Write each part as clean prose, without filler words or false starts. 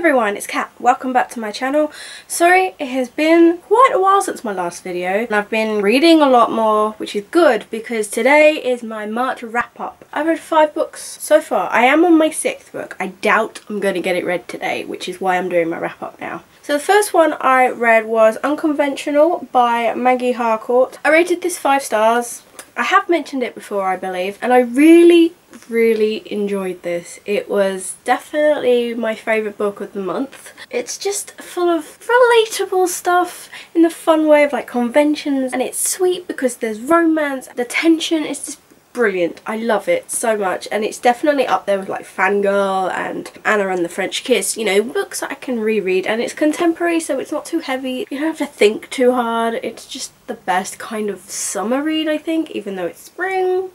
everyone, it's Kat. Welcome back to my channel. Sorry, it has been quite a while since my last video and I've been reading a lot more, which is good because today is my March wrap up. I've read 5 books so far. I am on my 6th book. I doubt I'm going to get it read today, which is why I'm doing my wrap up now. So the first one I read was Unconventional by Maggie Harcourt. I rated this 5 stars. I have mentioned it before, I believe, and I really enjoyed this. It was definitely my favourite book of the month. It's just full of relatable stuff in the fun way of like conventions, and it's sweet because there's romance. The tension is just brilliant. I love it so much, and it's definitely up there with like Fangirl and Anna and the French Kiss, you know, books that I can reread, and it's contemporary so it's not too heavy. You don't have to think too hard. It's just the best kind of summer read, I think, even though it's spring.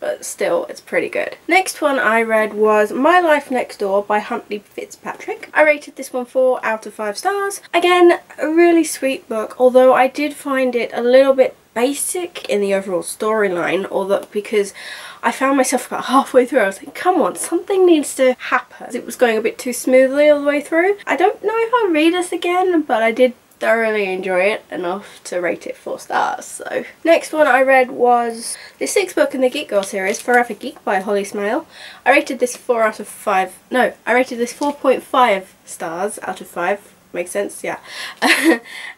But still, it's pretty good. Next one I read was My Life Next Door by Huntley Fitzpatrick. I rated this one 4 out of 5 stars. Again, a really sweet book, although I did find it a little bit basic in the overall storyline, although because I found myself about halfway through I was like, come on, something needs to happen. It was going a bit too smoothly all the way through. I don't know if I'll read this again, but I did thoroughly enjoy it enough to rate it 4 stars. So next one I read was the 6th book in the Geek Girl series, Forever Geek by Holly Smale. I rated this 4 out of 5. No, I rated this 4.5 stars out of 5. Makes sense, yeah.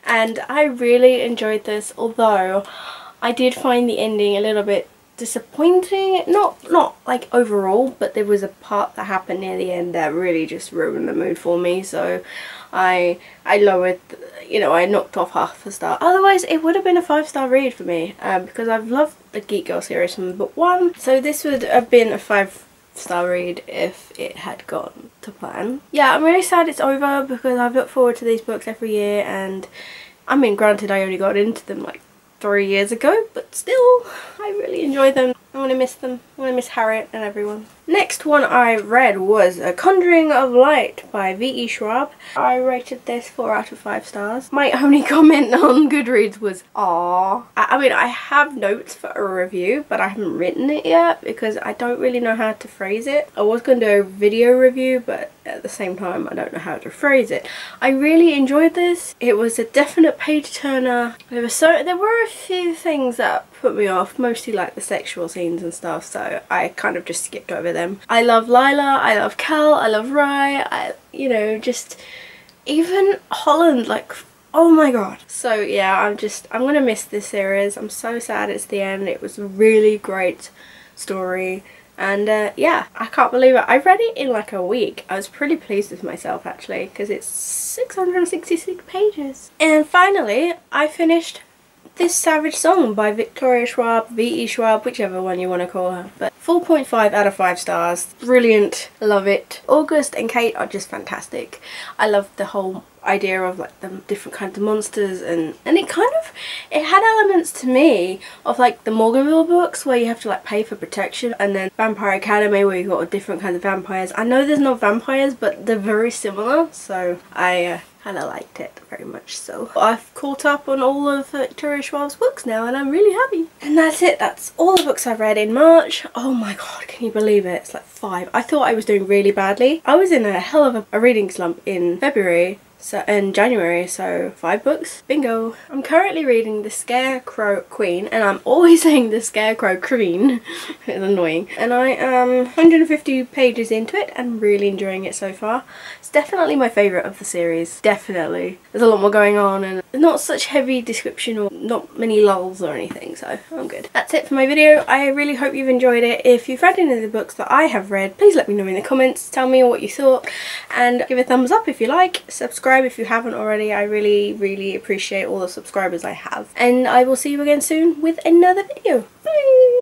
And I really enjoyed this, although I did find the ending a little bit disappointing. Not like overall, but there was a part that happened near the end that really just ruined the mood for me. So I lowered, you know, I knocked off half a star. Otherwise, it would have been a 5-star read for me because I've loved the Geek Girl series from book 1. So this would have been a 5-star read if it had gone to plan. Yeah, I'm really sad it's over because I've looked forward to these books every year, and I mean, granted, I only got into them like 3 years ago, but still, I really enjoy them. I'm gonna miss them. I'm gonna miss Harriet and everyone. Next one I read was A Conjuring of Light by V.E. Schwab. I rated this 4 out of 5 stars. My only comment on Goodreads was aww. I mean, I have notes for a review, but I haven't written it yet because I don't really know how to phrase it. I was gonna do a video review, but at the same time I don't know how to phrase it. I really enjoyed this. It was a definite page turner. There were a few things that put me off, mostly like the sexual scenes and stuff, so I kind of just skipped over them. I love Lila, I love Kell, I love Rhy, you know, just even Holland, like, oh my god. So yeah, I'm gonna miss this series. I'm so sad it's the end. It was a really great story. And yeah, I can't believe it. I read it in like a week. I was pretty pleased with myself actually because it's 666 pages. And finally, I finished This Savage Song by Victoria Schwab, V.E. Schwab, whichever one you want to call her. But 4.5 out of 5 stars. Brilliant. Love it. August and Kate are just fantastic. I love the whole idea of like the different kinds of monsters, and it kind of, it had elements to me of like the Morganville books where you have to like pay for protection, and then Vampire Academy where you've got different kinds of vampires. I know there's not vampires, but they're very similar, so I liked it very much. So I've caught up on all of Victoria Schwab's books now, and I'm really happy. And that's it. That's all the books I've read in March. Oh my god, can you believe it? It's like 5. I thought I was doing really badly. I was in a hell of a reading slump in February. So in January, so 5 books. Bingo. I'm currently reading The Scarecrow Queen, and I'm always saying The Scarecrow Queen. It's annoying. And I am 150 pages into it and really enjoying it so far. It's definitely my favourite of the series. Definitely. There's a lot more going on and not such heavy description or not many lulls or anything, so I'm good. That's it for my video. I really hope you've enjoyed it. If you've read any of the books that I have read, please let me know in the comments. Tell me what you thought and give a thumbs up if you like. Subscribe if you haven't already. I really appreciate all the subscribers I have, and I will see you again soon with another video. Bye!